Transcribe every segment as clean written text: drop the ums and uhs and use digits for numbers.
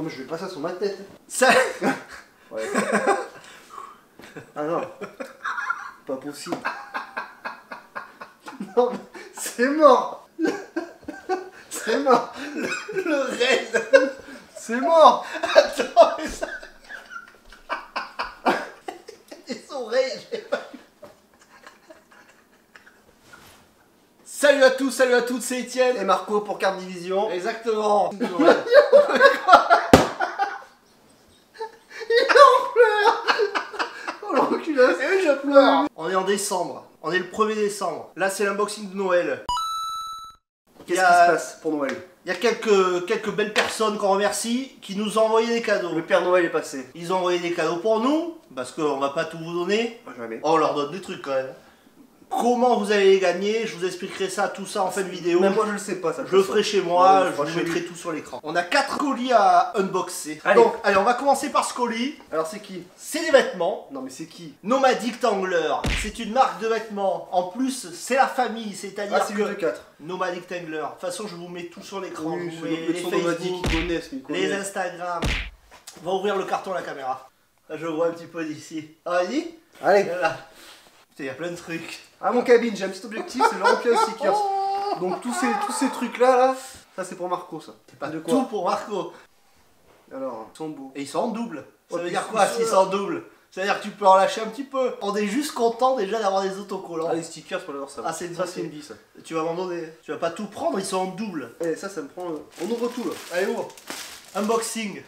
Non mais je vais pas ça sur ma tête. Ça ouais. Ah non. Pas possible. Non mais c'est mort. C'est mort. Le raid. C'est mort. Attends mais ça... Et son raid, j'ai pas... Salut à tous, salut à toutes, c'est Étienne et Marco pour Carpe Division. Exactement. Il est en pleurs. Oh l'enculé, je pleure. On est en décembre, on est le 1er décembre. Là c'est l'unboxing de Noël. Qu'est-ce qui se passe pour Noël? Il y a quelques belles personnes qu'on remercie qui nous ont envoyé des cadeaux. Le Père Noël est passé. Ils ont envoyé des cadeaux pour nous, parce qu'on va pas tout vous donner. Jamais. On leur donne des trucs quand même. Comment vous allez les gagner, je vous expliquerai ça, tout ça en fin de vidéo. Même moi je le sais pas ça. Je le ferai chez moi, ouais, je vous mettrai tout sur l'écran. On a 4 colis à unboxer. Allez. Donc, allez, on va commencer par ce colis. Alors c'est qui? C'est des vêtements. Non mais c'est qui? Nomadikt Anglers. C'est une marque de vêtements. En plus, c'est la famille, c'est-à-dire ah, c'est que... 4. Nomadikt Anglers. De toute façon, je vous mets tout sur l'écran. Oui, je vous mets les Facebook, les Instagram. On va ouvrir le carton à la caméra. Là, je vois un petit peu d'ici. Allez. Allez. Voilà. Il y a plein de trucs. Ah mon cabine, j'aime cet objectif, c'est le UFO Sinker. Donc tous ces trucs là, ça c'est pour Marco ça. C'est pas de quoi. Tout pour Marco. Alors, ils sont beaux. Et ils sont en double. Ça veut dire quoi s'ils sont en double? Ça veut dire que tu peux en lâcher un petit peu. On est juste content déjà d'avoir des autocollants. Ah les stickers pour l'avoir ça. Ah c'est une vie ça. Tu vas m'en donner. Tu vas pas tout prendre, ils sont en double. Et ça me prend... On ouvre tout là. Allez ouvre. Unboxing.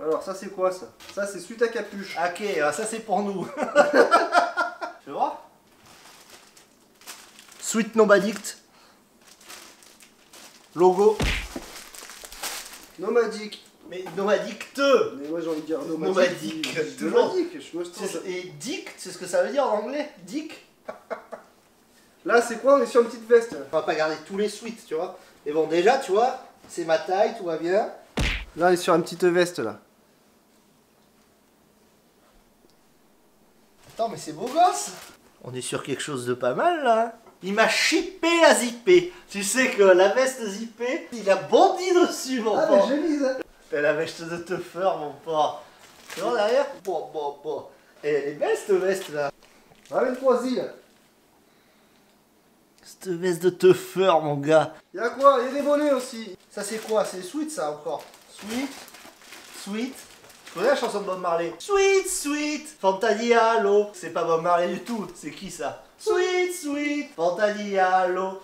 Alors ça c'est quoi ça? Ça c'est suite à capuche. Ok, ça c'est pour nous. Tu vois? Suite Nomadikt. Logo. Nomadikt. Mais Nomadikt. Mais moi j'ai envie de dire Nomadikt. Nomadikt. Et Dick, c'est ce que ça veut dire en anglais? Dick. Là c'est quoi? On est sur une petite veste. On va pas garder tous les suites, tu vois. Mais bon déjà, tu vois, c'est ma taille, tout va bien. Là on est sur une petite veste là. Attends mais c'est beau gosse. On est sur quelque chose de pas mal là. Il m'a chippé la zippée. Tu sais que la veste zippée, il a bondi dessus mon porc. Ah mais j'ai mis ça. Et la veste de teufeur mon porc. Tu vois derrière. Bon bon bon. Et elle est belle cette veste là. Ramène-toi-y là. Cette veste de teufeur mon gars. Y'a quoi? Y'a des bonnets aussi. Ça c'est quoi? C'est sweet ça encore. Sweet. Sweet. Vous connaissez la chanson de Bob Marley? Sweet, sweet, Fantadialo. C'est pas Bob Marley du tout, c'est qui ça? Sweet, sweet, Fantadialo.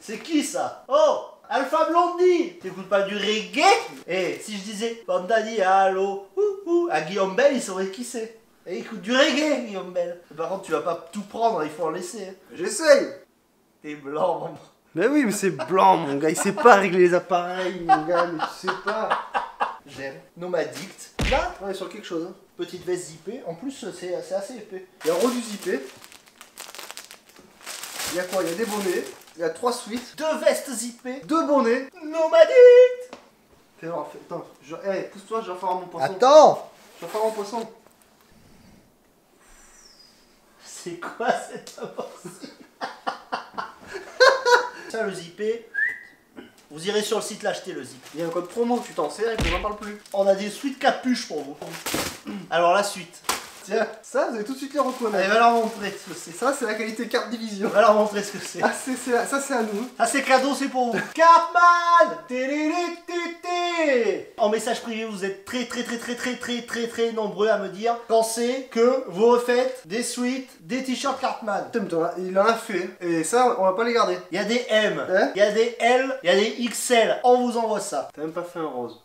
C'est qui ça? Oh, Alpha Blondie. T'écoutes pas du reggae? Eh, si je disais Fantadialo, à Guillaume Bell, il saurait qui c'est. Et il écoute du reggae, Guillaume Bell. Par contre, tu vas pas tout prendre, il faut en laisser. Hein. J'essaye. T'es blanc, mon gars. Mais oui, mais c'est blanc, mon gars. Il sait pas régler les appareils, mon gars, mais tu sais pas. J'aime. Nomadikt. Là, on est sur quelque chose. Hein. Petite veste zippée. En plus, c'est assez épais. Il y a un revue zippée. Il y a quoi? Il y a des bonnets. Il y a 3 suites. 2 vestes zippées. 2 bonnets. Nomadikt. Fais voir. Attends. Hey, pousse-toi, je vais faire mon poisson. Attends. Je vais faire mon poisson. C'est quoi cette avancée? Ça, le zippé. Vous irez sur le site l'acheter le zip. Il y a un code promo, tu t'en sers et puis on n'en parle plus. On a des suites capuches pour vous. Alors la suite. Tiens, ça vous allez tout de suite les reconnaître. Allez, va leur montrer ce que c'est. Ça c'est la qualité Carpe Division. Va leur montrer ce que c'est. Ah, ça c'est à nous. Ah c'est cadeau, c'est pour vous. Carpman. En message privé, vous êtes très nombreux à me dire pensez que vous refaites des suites, des t-shirts Cartman. Il en a fait et ça on va pas les garder. Il y a des M, il y a des L, il y a des XL. On vous envoie ça. T'as même pas fait un rose.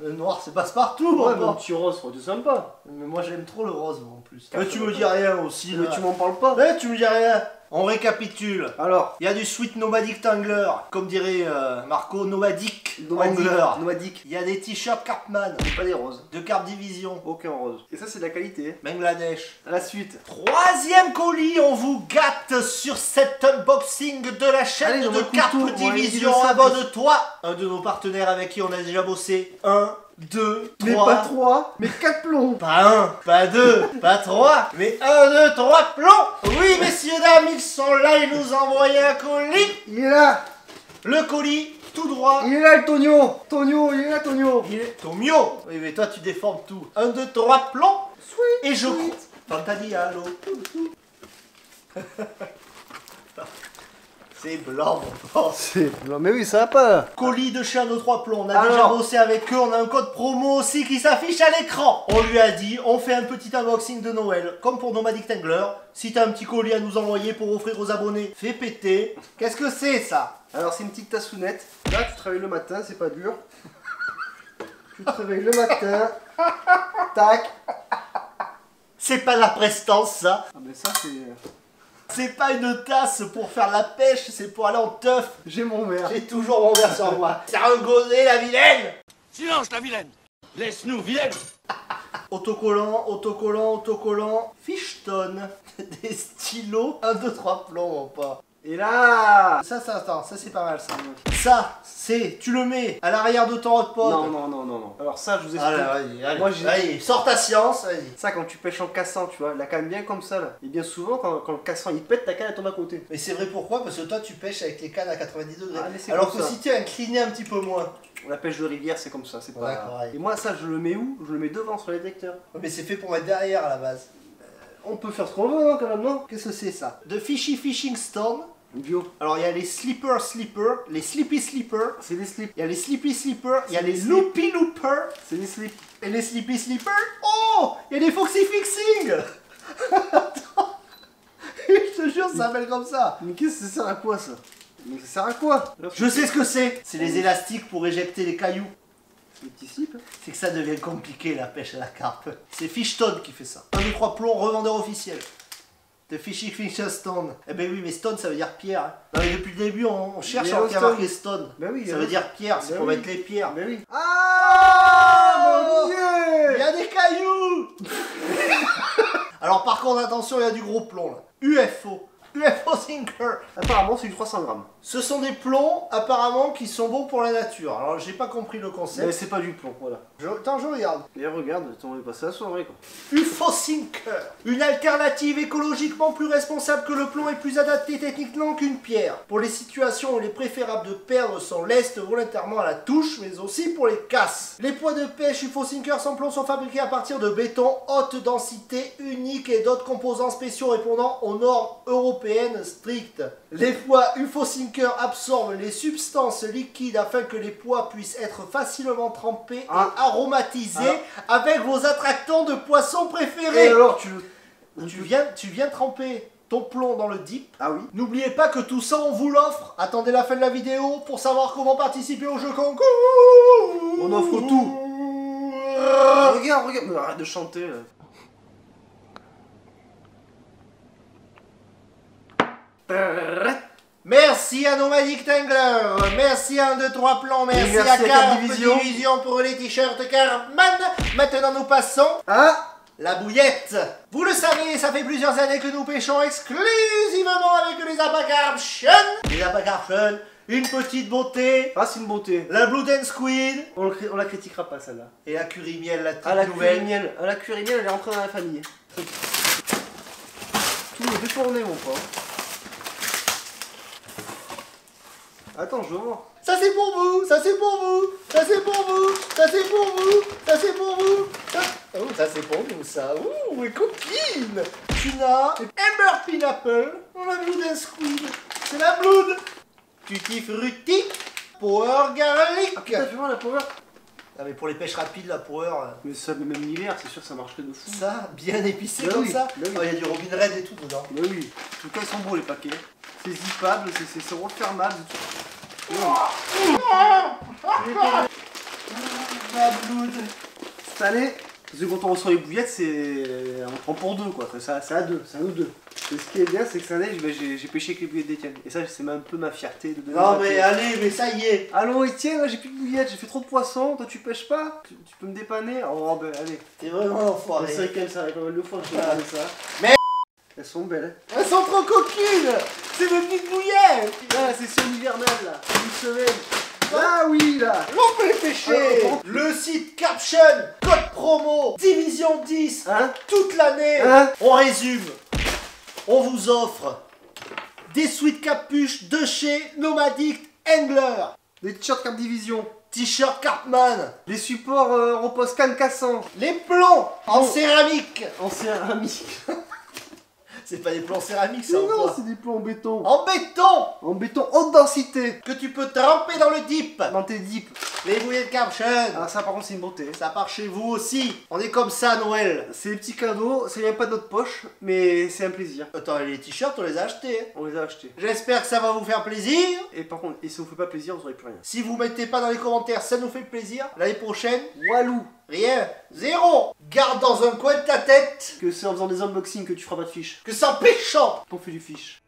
Le noir c'est passe-partout. Ouais, mon petit rose, c'est sympa. Mais moi j'aime trop le rose moi, en plus. Mais tu me dis rien aussi. Mais tu m'en parles pas. Mais tu me dis rien. On récapitule. Alors, il y a du sweat Nomadikt Anglers, comme dirait Marco, Nomadikt Anglers. Nomadikt. Il y a des t-shirts Cartman. C'est pas des roses. De Carpe Division. Aucun rose. Et ça, c'est de la qualité. Bangladesh. À la suite. 3e colis, on vous gâte sur cet unboxing de la chaîne. Allez, de Carpe Division. Abonne-toi. Un de nos partenaires avec qui on a déjà bossé. 1, 2, 3. Mais pas 3, mais 4 plombs. Pas 1, pas 2, pas 3, mais 1, 2, 3 plombs. Oui, messieurs, dames, ils sont là, ils nous ont envoyé un colis. Il est là. Le colis tout droit. Il est là le Tonio. Tonio, il est là Tonio. Il est Tomio. Oui mais toi tu déformes tout. 1, 2, 3 plombs. Sweet. Et je crois. Quand t'as dit allô. C'est blanc mon pote. C'est blanc, mais oui ça va pas là. Colis de chez 1, 2, 3 plombs, on a déjà bossé avec eux, on a un code promo aussi qui s'affiche à l'écran. On lui a dit, on fait un petit unboxing de Noël, comme pour Nomadikt Anglers. Si t'as un petit colis à nous envoyer pour offrir aux abonnés, fais péter. Qu'est-ce que c'est ça? Alors c'est une petite tassounette. Là tu te réveilles le matin, c'est pas dur. Tu te réveilles le matin. Tac. C'est pas la prestance ça. Ah mais ça c'est... C'est pas une tasse pour faire la pêche, c'est pour aller en teuf. J'ai mon verre. J'ai toujours mon verre sur moi. Ça regosé la vilaine. Silence la vilaine. Laisse-nous vilaine. Autocollant, autocollant, autocollant. Fishstone. Des stylos. 1, 2, 3 plombs, pas. Et là. Ça, ça, attends, ça c'est pas mal ça. Ça, c'est, tu le mets à l'arrière de ton hot pod. Non, non, non, non, non. Alors ça, je vous explique. Allez, allez, moi, allez, sors ta science, vas-y. Ça, quand tu pêches en cassant, tu vois, la canne bien comme ça, là. Et bien souvent, quand le cassant il pète, ta canne elle tombe à côté. Mais c'est vrai pourquoi? Parce que toi, tu pêches avec les cannes à 90 degrés. Ah, alors que ça. Si tu es incliné un petit peu moins. La pêche de rivière, c'est comme ça, c'est pas pareil. Et moi, ça, je le mets où? Je le mets devant sur les détecteurs. Mais c'est fait pour mettre derrière à la base. On peut faire ce qu'on veut, hein, quand même, non? Qu'est-ce que c'est ça? The Fishy Fishing Stone. Bio. Alors il y a les Sleeper Sleeper, les Sleepy Sleeper. C'est des slips. Il y a les Sleepy Sleeper, il y a les Loopy Looper. C'est des slips. Et les Sleepy Sleeper. Oh! Il y a des Foxy Fixing. Attends. Je te jure, ça s'appelle comme ça. Mais qu'est-ce que ça sert à quoi ça? Mais ça sert à quoi? Je sais ce que c'est. C'est les élastiques pour éjecter les cailloux. C'est que ça devient compliqué la pêche à la carpe. C'est Fishstone qui fait ça. 1, 2, 3 plombs, revendeur officiel. The Fishy Fishing Stone. Eh ben oui, mais stone ça veut dire pierre. Hein. Non, mais depuis le début on cherche à faire marquer stone. Ben oui, ça veut dire pierre, c'est pour mettre les pierres. Ben oui. Ah mon Dieu! Il y a des cailloux! Alors par contre, attention, il y a du gros plomb là. UFO. UFO Sinker. Apparemment c'est du 300 grammes. Ce sont des plombs apparemment qui sont bons pour la nature. Alors j'ai pas compris le concept. Mais c'est pas du plomb, voilà. Attends, je regarde. Et regarde, on est passé à la soirée quoi. UFO Sinker. Une alternative écologiquement plus responsable que le plomb et plus adaptée techniquement qu'une pierre. Pour les situations où il est préférable de perdre son lest volontairement à la touche, mais aussi pour les casses. Les poids de pêche UFO Sinker sans plomb sont fabriqués à partir de béton haute densité unique et d'autres composants spéciaux répondant aux normes européennes. Stricte. Les poids UFO Sinker absorbent les substances liquides afin que les poids puissent être facilement trempés et aromatisés avec vos attractants de poissons préférés. Et alors tu viens tremper ton plomb dans le dip. Ah oui. N'oubliez pas que tout ça on vous l'offre. Attendez la fin de la vidéo pour savoir comment participer au jeu concours. On offre tout. Regarde, regarde, mais arrête de chanter là. Merci à Nomadikt Anglers, merci à 1, 2, 3 plombs, merci à Carpe Division pour les t-shirts Carpman. Maintenant nous passons à la bouillette. Vous le savez, ça fait plusieurs années que nous pêchons exclusivement avec les Apacarchens. Les Apacarchens, une petite beauté. Ah c'est une beauté. La Blood and Squid. On la critiquera pas celle-là. Et la curry-miel, la toute nouvelle. La curry-miel, elle est rentrée dans la famille. Tout est détourné mon pauvre. Attends, je veux voir. Ça c'est pour vous, ça c'est pour vous, ça c'est pour vous, ça c'est pour vous, ça c'est pour vous, ça... Oh, ça c'est pour nous, ça. Ouh, les coquines. Tuna, Amber Pineapple, on a Blood and Squid. C'est la Blood. Tutti Frutti, Power Garlic. Ah putain, tu vois la Power. Ah mais pour les pêches rapides, la Power... Mais ça, même l'hiver, c'est sûr, ça marcherait de fou. Ça, bien épicé comme ça. Il y a du Robin Red et tout dedans. Mais oui, en tout cas, ils sont beaux les paquets. C'est zippable, c'est refermable. Oh. La Blood. Cette année, parce que quand on reçoit les bouillettes, on prend pour deux quoi. C'est à deux, c'est à nous deux. Et ce qui est bien, c'est que cette année, j'ai pêché avec les bouillettes d'Étienne. Et ça, c'est un peu ma fierté de donner. Non mais allez, mais ça y est. Allô Étienne, j'ai plus de bouillettes, j'ai fait trop de poissons. Toi, tu pêches pas? Tu peux me dépanner? Oh ben allez. T'es vraiment enfoiré. C'est vrai qu'elle s'arrête le fois que je regarde ça. Mais elles sont belles. Elles sont trop coquines. C'est des petites bouillettes. Là, c'est son hivernal, là. Une semaine. Ah oui, là. On peut les pêcher. Alors, le site Carption, code promo, division 10, toute l'année. On résume. On vous offre des sweats capuches de chez Nomadikt Anglers. les t-shirts Carpe Division, t-shirts Carpman, les supports Roposcan cassant, les plombs en céramique. En céramique. C'est pas des plombs céramiques, ça. Non, c'est des plombs en béton. En béton. En béton haute densité. Que tu peux tremper dans le dip. Dans tes dips. Les bouillées de Carption. Ah, ça par contre c'est une bonté. Ça part chez vous aussi. On est comme ça à Noël. C'est des petits cadeaux, ça vient pas de notre poche, mais c'est un plaisir. Attends, les t-shirts on les a achetés. On les a achetés. J'espère que ça va vous faire plaisir. Et par contre, et si ça vous fait pas plaisir, vous aurez plus rien. Si vous mettez pas dans les commentaires, ça nous fait plaisir. L'année prochaine, walou. Rien, zéro. Garde dans un coin de ta tête que c'est en faisant des unboxings que tu feras pas de fish. Que c'est en pêchant qu'on fait du fish.